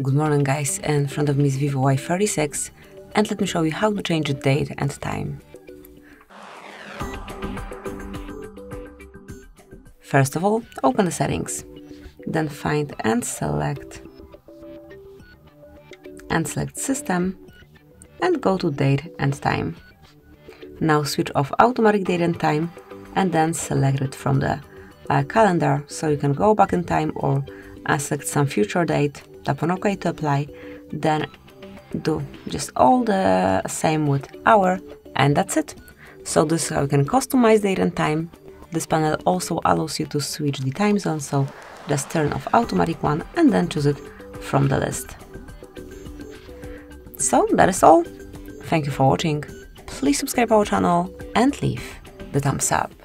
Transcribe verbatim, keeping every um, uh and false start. Good morning guys, in front of me is Vivo Y thirty-six and let me show you how to change the date and time. First of all, open the settings, then find and select and select system and go to date and time. Now switch off automatic date and time and then select it from the uh, calendar so you can go back in time or uh, select some future date. Tap on OK to apply, then do just all the same with hour, and that's it. So this is how you can customize date and time. This panel also allows you to switch the time zone, so just turn off automatic one and then choose it from the list. So that is all. Thank you for watching. Please subscribe our channel and leave the thumbs up.